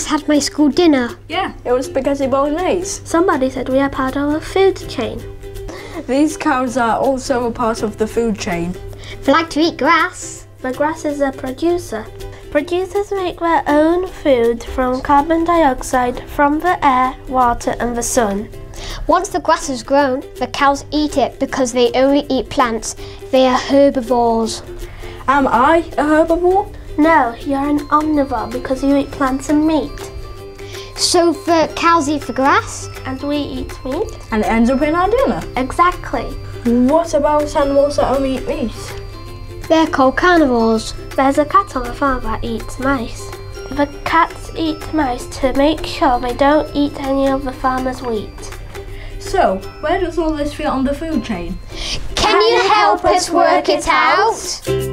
just had my school dinner. Yeah, it was spaghetti bolognese. Somebody said we are part of a food chain. These cows are also a part of the food chain. They like to eat grass. The grass is a producer. Producers make their own food from carbon dioxide from the air, water and the sun. Once the grass is grown, the cows eat it because they only eat plants. They are herbivores. Am I a herbivore? No, you're an omnivore because you eat plants and meat. So the cows eat the grass and we eat meat. And it ends up in our dinner. Exactly. What about animals that only eat meat? They're called carnivores. There's a cat on the farm that eats mice. The cats eat mice to make sure they don't eat any of the farmer's wheat. So, where does all this fit on the food chain? Can you help us work it out?